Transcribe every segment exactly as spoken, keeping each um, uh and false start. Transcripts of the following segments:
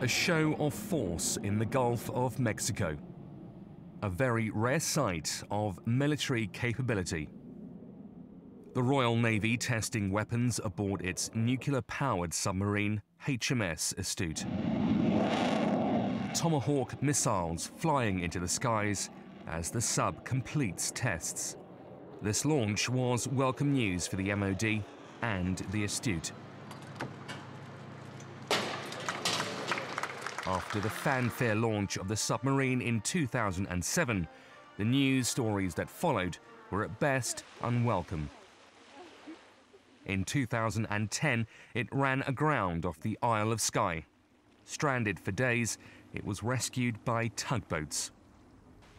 A show of force in the Gulf of Mexico. A very rare sight of military capability. The Royal Navy testing weapons aboard its nuclear-powered submarine H M S Astute. Tomahawk missiles flying into the skies as the sub completes tests. This launch was welcome news for the M O D and the Astute. After the fanfare launch of the submarine in two thousand seven, the news stories that followed were at best unwelcome. In two thousand ten, it ran aground off the Isle of Skye. Stranded for days, it was rescued by tugboats.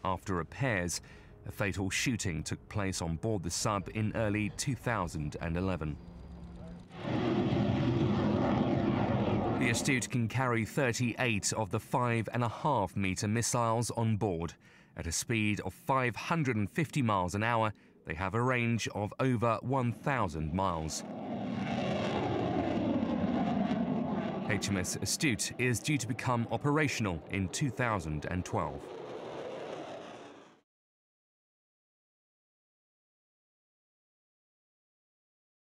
After repairs, a fatal shooting took place on board the sub in early two thousand eleven. The Astute can carry thirty-eight of the five and a half metre missiles on board. At a speed of five hundred fifty miles an hour, they have a range of over one thousand miles. H M S Astute is due to become operational in two thousand twelve.